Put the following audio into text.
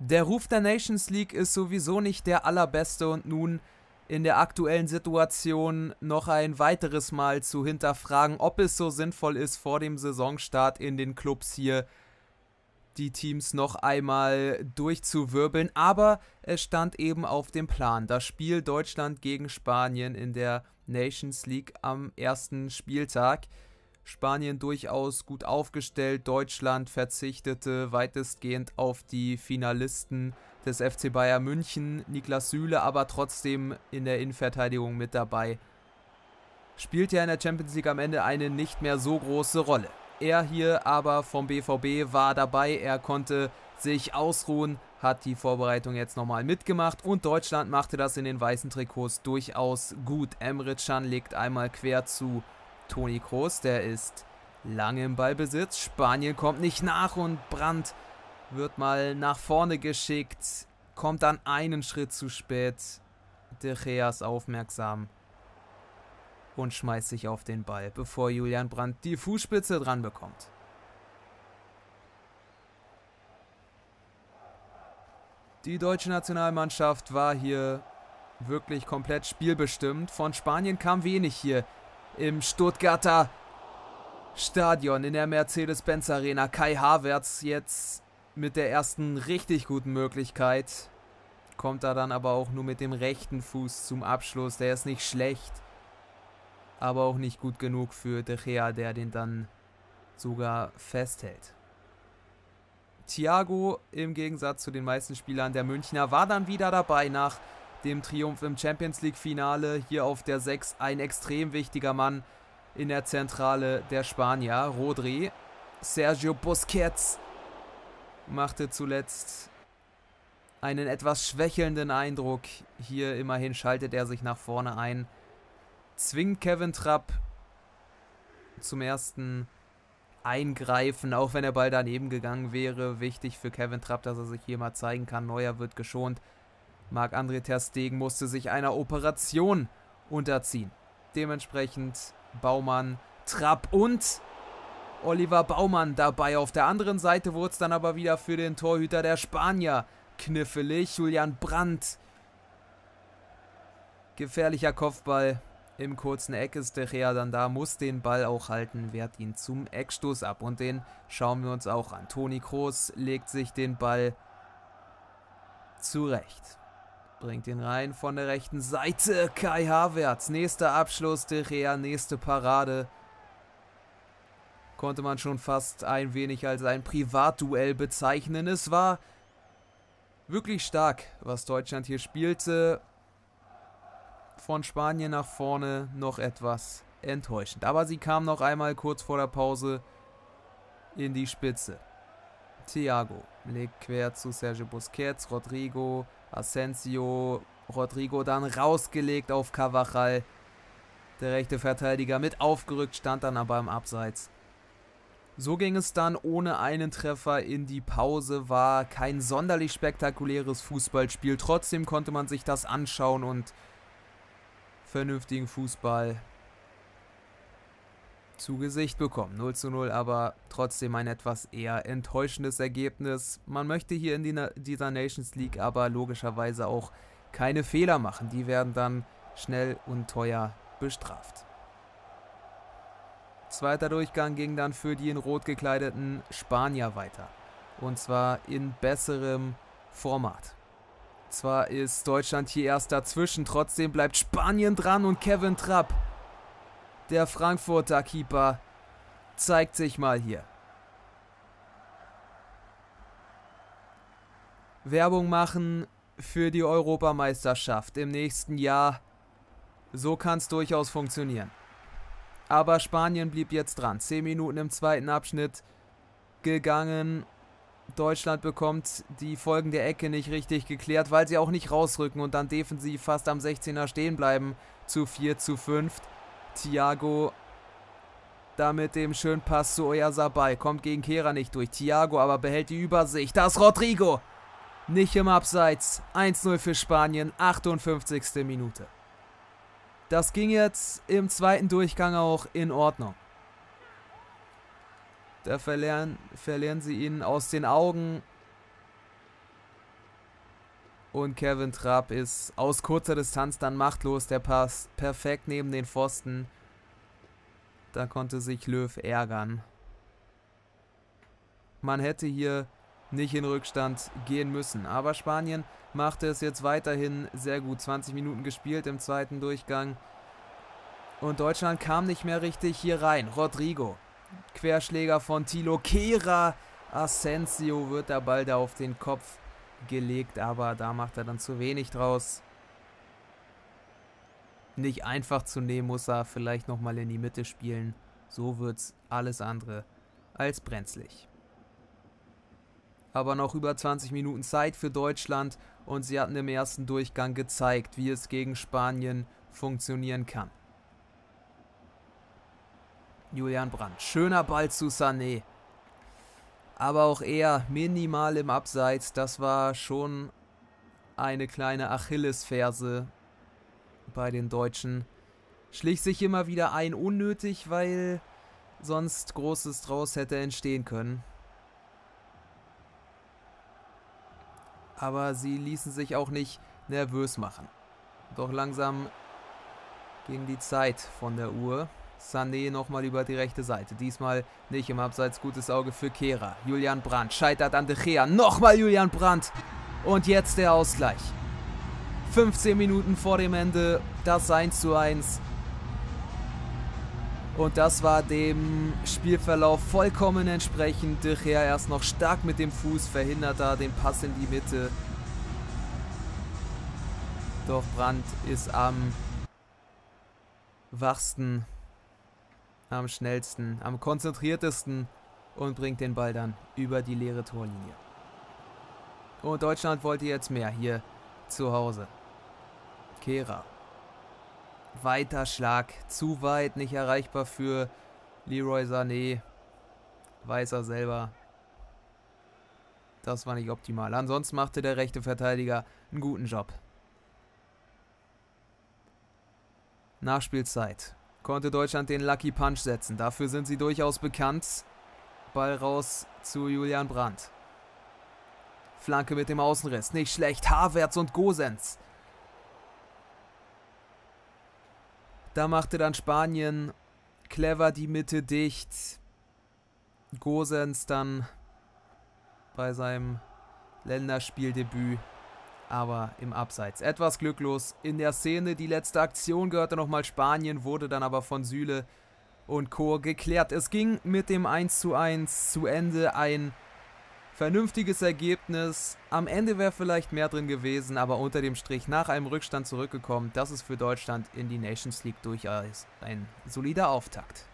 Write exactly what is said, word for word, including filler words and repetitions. Der Ruf der Nations League ist sowieso nicht der allerbeste und nun in der aktuellen Situation noch ein weiteres Mal zu hinterfragen, ob es so sinnvoll ist, vor dem Saisonstart in den Clubs hier die Teams noch einmal durchzuwirbeln. Aber es stand eben auf dem Plan. Das Spiel Deutschland gegen Spanien in der Nations League am ersten Spieltag. Spanien durchaus gut aufgestellt. Deutschland verzichtete weitestgehend auf die Finalisten des F C Bayern München. Niklas Süle aber trotzdem in der Innenverteidigung mit dabei. Spielt ja in der Champions League am Ende eine nicht mehr so große Rolle. Er hier aber vom B V B war dabei, er konnte sich ausruhen, hat die Vorbereitung jetzt nochmal mitgemacht und Deutschland machte das in den weißen Trikots durchaus gut. Emre Can legt einmal quer zu Toni Kroos, der ist lange im Ballbesitz, Spanien kommt nicht nach und Brandt wird mal nach vorne geschickt, kommt dann einen Schritt zu spät, De Gea ist aufmerksam und schmeißt sich auf den Ball, bevor Julian Brandt die Fußspitze dran bekommt. Die deutsche Nationalmannschaft war hier wirklich komplett spielbestimmt. Von Spanien kam wenig hier im Stuttgarter Stadion in der Mercedes-Benz Arena. Kai Havertz jetzt mit der ersten richtig guten Möglichkeit. Kommt da dann aber auch nur mit dem rechten Fuß zum Abschluss. Der ist nicht schlecht, aber auch nicht gut genug für De Gea, der den dann sogar festhält. Thiago im Gegensatz zu den meisten Spielern der Münchner war dann wieder dabei nach dem Triumph im Champions League Finale. Hier auf der sechs ein extrem wichtiger Mann in der Zentrale der Spanier. Rodri, Sergio Busquets machte zuletzt einen etwas schwächelnden Eindruck. Hier immerhin schaltet er sich nach vorne ein. Zwingt Kevin Trapp zum ersten Eingreifen, auch wenn der Ball daneben gegangen wäre. Wichtig für Kevin Trapp, dass er sich hier mal zeigen kann. Neuer wird geschont. Marc-André Ter Stegen musste sich einer Operation unterziehen. Dementsprechend Baumann, Trapp und Oliver Baumann dabei. Auf der anderen Seite wurde es dann aber wieder für den Torhüter der Spanier knifflig. Julian Brandt. Gefährlicher Kopfball. Im kurzen Eck ist De Gea dann da, muss den Ball auch halten, wehrt ihn zum Eckstoß ab. Und den schauen wir uns auch an. Toni Kroos legt sich den Ball zurecht. Bringt ihn rein von der rechten Seite. Kai Havertz, nächster Abschluss, De Gea, nächste Parade. Konnte man schon fast ein wenig als ein Privatduell bezeichnen. Es war wirklich stark, was Deutschland hier spielte. Von Spanien nach vorne noch etwas enttäuschend. Aber sie kam noch einmal kurz vor der Pause in die Spitze. Thiago legt quer zu Sergio Busquets, Rodrigo, Asensio, Rodrigo dann rausgelegt auf Carvajal. Der rechte Verteidiger mit aufgerückt, stand dann aber im Abseits. So ging es dann ohne einen Treffer in die Pause, war kein sonderlich spektakuläres Fußballspiel. Trotzdem konnte man sich das anschauen und vernünftigen Fußball zu Gesicht bekommen. null zu null, aber trotzdem ein etwas eher enttäuschendes Ergebnis. Man möchte hier in die Na- dieser Nations League aber logischerweise auch keine Fehler machen. Die werden dann schnell und teuer bestraft. Zweiter Durchgang ging dann für die in Rot gekleideten Spanier weiter. Und zwar in besserem Format. Zwar ist Deutschland hier erst dazwischen, trotzdem bleibt Spanien dran und Kevin Trapp, der Frankfurter Keeper, zeigt sich mal hier. Werbung machen für die Europameisterschaft im nächsten Jahr, so kann es durchaus funktionieren. Aber Spanien blieb jetzt dran, zehn Minuten im zweiten Abschnitt gegangen. Deutschland bekommt die folgende Ecke nicht richtig geklärt, weil sie auch nicht rausrücken und dann defensiv fast am sechzehner stehen bleiben zu vier zu fünf. Thiago da mit dem schönen Pass zu Oyarzabal, kommt gegen Kehrer nicht durch. Thiago aber behält die Übersicht. Da ist Rodrigo nicht im Abseits. eins zu null für Spanien, achtundfünfzigste Minute. Das ging jetzt im zweiten Durchgang auch in Ordnung. Da verlieren, verlieren sie ihn aus den Augen. Und Kevin Trapp ist aus kurzer Distanz dann machtlos. Der Pass perfekt neben den Pfosten. Da konnte sich Löw ärgern. Man hätte hier nicht in Rückstand gehen müssen. Aber Spanien machte es jetzt weiterhin sehr gut. zwanzig Minuten gespielt im zweiten Durchgang. Und Deutschland kam nicht mehr richtig hier rein. Rodrigo. Querschläger von Thilo Kehrer. Asensio wird der Ball da auf den Kopf gelegt, aber da macht er dann zu wenig draus. Nicht einfach zu nehmen, muss er vielleicht nochmal in die Mitte spielen. So wird's alles andere als brenzlig. Aber noch über zwanzig Minuten Zeit für Deutschland und sie hatten im ersten Durchgang gezeigt, wie es gegen Spanien funktionieren kann. Julian Brandt, schöner Ball zu Sané. Aber auch er minimal im Abseits. Das war schon eine kleine Achillesferse bei den Deutschen. Schlich sich immer wieder ein, unnötig, weil sonst Großes draus hätte entstehen können. Aber sie ließen sich auch nicht nervös machen. Doch langsam ging die Zeit von der Uhr. Sané nochmal über die rechte Seite. Diesmal nicht im Abseits. Gutes Auge für Kehrer. Julian Brandt scheitert an De Gea. Nochmal Julian Brandt. Und jetzt der Ausgleich. fünfzehn Minuten vor dem Ende. Das eins zu eins. Und das war dem Spielverlauf vollkommen entsprechend. De Gea erst noch stark mit dem Fuß. Verhindert da den Pass in die Mitte. Doch Brandt ist am wachsten, am schnellsten, am konzentriertesten und bringt den Ball dann über die leere Torlinie. Und Deutschland wollte jetzt mehr hier zu Hause. Kehrer. Weiter Schlag. Zu weit, nicht erreichbar für Leroy Sané. Weiß er selber. Das war nicht optimal. Ansonsten machte der rechte Verteidiger einen guten Job. Nachspielzeit. Konnte Deutschland den Lucky Punch setzen. Dafür sind sie durchaus bekannt. Ball raus zu Julian Brandt. Flanke mit dem Außenriss. Nicht schlecht. Havertz und Gosens. Da machte dann Spanien clever die Mitte dicht. Gosens dann bei seinem Länderspieldebüt. Aber im Abseits. Etwas glücklos in der Szene. Die letzte Aktion gehörte nochmal Spanien, wurde dann aber von Süle und Co. geklärt. Es ging mit dem eins zu eins zu Ende. Ein vernünftiges Ergebnis. Am Ende wäre vielleicht mehr drin gewesen, aber unter dem Strich nach einem Rückstand zurückgekommen. Das ist für Deutschland in die Nations League durchaus ein solider Auftakt.